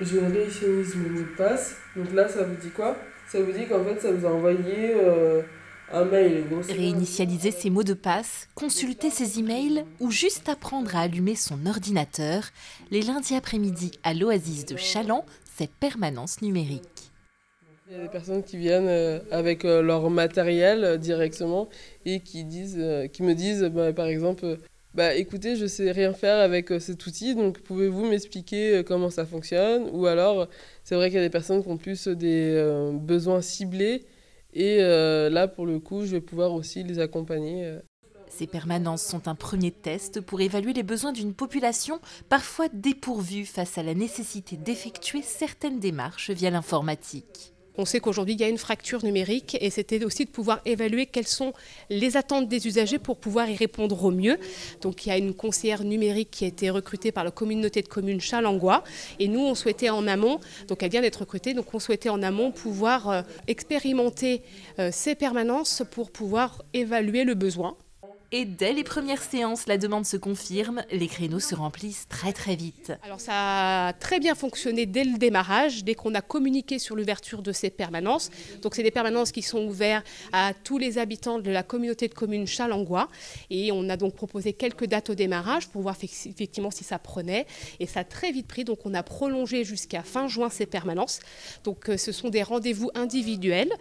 je vais réifinis mon mot de passe. Donc là, ça vous dit quoi? Ça vous dit qu'en fait, ça vous a envoyé un mail. Donc, réinitialiser ses mots de passe, consulter ses emails ou juste apprendre à allumer son ordinateur. Les lundis après-midi à l'Oasis de Challans, c'est permanence numérique. Il y a des personnes qui viennent avec leur matériel directement et qui me disent, bah, par exemple, bah, écoutez, je ne sais rien faire avec cet outil, donc pouvez-vous m'expliquer comment ça fonctionne? Ou alors, c'est vrai qu'il y a des personnes qui ont plus des besoins ciblés et là, pour le coup, je vais pouvoir aussi les accompagner. Ces permanences sont un premier test pour évaluer les besoins d'une population parfois dépourvue face à la nécessité d'effectuer certaines démarches via l'informatique. On sait qu'aujourd'hui, il y a une fracture numérique et c'était aussi de pouvoir évaluer quelles sont les attentes des usagers pour pouvoir y répondre au mieux. Donc il y a une conseillère numérique qui a été recrutée par la communauté de communes Challans-Gois et nous, on souhaitait en amont, donc elle vient d'être recrutée, donc on souhaitait en amont pouvoir expérimenter ces permanences pour pouvoir évaluer le besoin. Et dès les premières séances, la demande se confirme, les créneaux se remplissent très vite. Alors ça a très bien fonctionné dès le démarrage, dès qu'on a communiqué sur l'ouverture de ces permanences. Donc c'est des permanences qui sont ouvertes à tous les habitants de la communauté de communes Challans-Gois. Et on a donc proposé quelques dates au démarrage pour voir effectivement si ça prenait. Et ça a très vite pris, donc on a prolongé jusqu'à fin juin ces permanences. Donc ce sont des rendez-vous individuels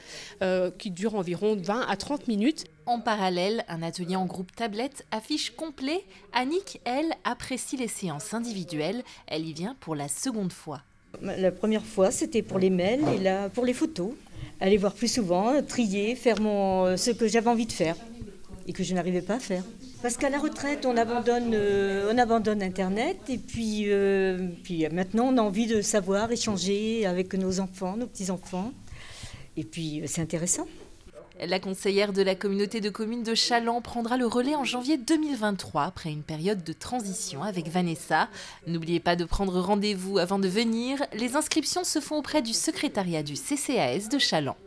qui durent environ 20 à 30 minutes. En parallèle, un atelier en groupe tablette affiche complet. Annick, elle, apprécie les séances individuelles. Elle y vient pour la seconde fois. La première fois, c'était pour les mails et là, pour les photos. Aller voir plus souvent, trier, faire ce que j'avais envie de faire et que je n'arrivais pas à faire. Parce qu'à la retraite, on abandonne Internet et puis maintenant, on a envie de savoir échanger avec nos enfants, nos petits-enfants. Et puis, c'est intéressant. La conseillère de la communauté de communes de Challans prendra le relais en janvier 2023 après une période de transition avec Vanessa. N'oubliez pas de prendre rendez-vous avant de venir. Les inscriptions se font auprès du secrétariat du CCAS de Challans.